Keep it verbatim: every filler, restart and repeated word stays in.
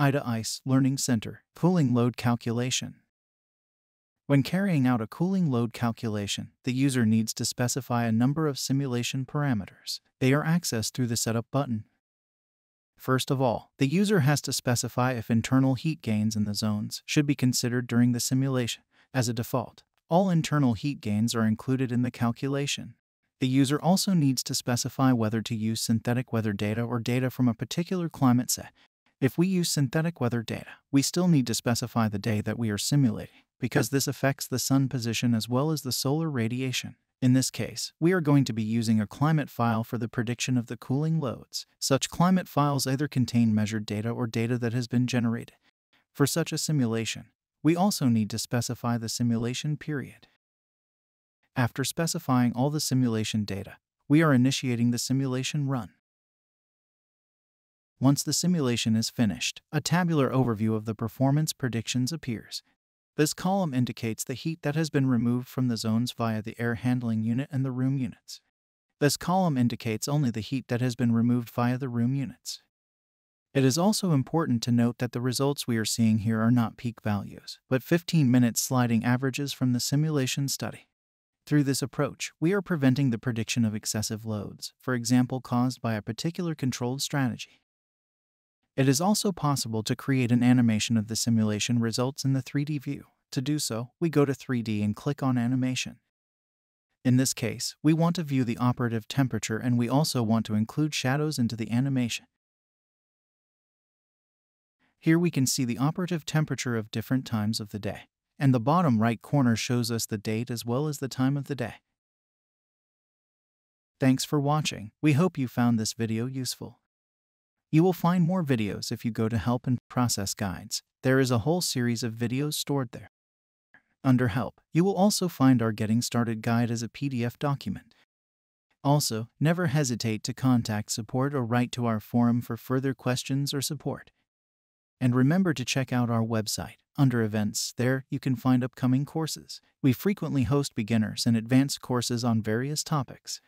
I D A ICE Learning Center. Cooling Load Calculation. When carrying out a cooling load calculation, the user needs to specify a number of simulation parameters. They are accessed through the Setup button. First of all, the user has to specify if internal heat gains in the zones should be considered during the simulation. As a default, all internal heat gains are included in the calculation. The user also needs to specify whether to use synthetic weather data or data from a particular climate set. If we use synthetic weather data, we still need to specify the day that we are simulating, because this affects the sun position as well as the solar radiation. In this case, we are going to be using a climate file for the prediction of the cooling loads. Such climate files either contain measured data or data that has been generated. For such a simulation, we also need to specify the simulation period. After specifying all the simulation data, we are initiating the simulation run. Once the simulation is finished, a tabular overview of the performance predictions appears. This column indicates the heat that has been removed from the zones via the air handling unit and the room units. This column indicates only the heat that has been removed via the room units. It is also important to note that the results we are seeing here are not peak values, but fifteen minute sliding averages from the simulation study. Through this approach, we are preventing the prediction of excessive loads, for example caused by a particular controlled strategy. It is also possible to create an animation of the simulation results in the three D view. To do so, we go to three D and click on Animation. In this case, we want to view the operative temperature, and we also want to include shadows into the animation. Here we can see the operative temperature of different times of the day, and the bottom right corner shows us the date as well as the time of the day. Thanks for watching. We hope you found this video useful. You will find more videos if you go to Help and Process Guides. There is a whole series of videos stored there. Under Help, you will also find our Getting Started guide as a P D F document. Also, never hesitate to contact support or write to our forum for further questions or support. And remember to check out our website. Under Events, there you can find upcoming courses. We frequently host beginners and advanced courses on various topics.